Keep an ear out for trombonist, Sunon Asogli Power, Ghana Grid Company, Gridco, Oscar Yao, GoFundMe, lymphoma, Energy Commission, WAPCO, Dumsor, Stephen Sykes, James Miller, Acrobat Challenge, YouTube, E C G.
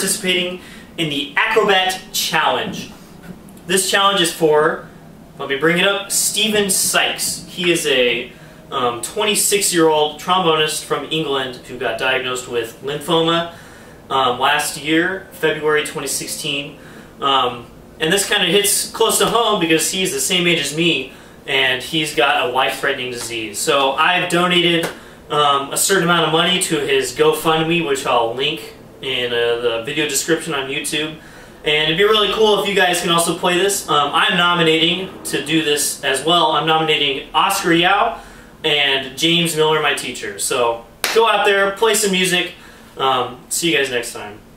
participating in the Acrobat Challenge. This challenge is for, let me bring it up, Stephen Sykes. He is a 26-year-old trombonist from England who got diagnosed with lymphoma last year, February 2016. And this kind of hits close to home because he's the same age as me and he's got a life-threatening disease. So I've donated a certain amount of money to his GoFundMe, which I'll link in the video description on YouTube. And it'd be really cool if you guys can also play this. I'm nominating to do this as well. I'm nominating Oscar Yao and James Miller, my teacher. So go out there, play some music. See you guys next time.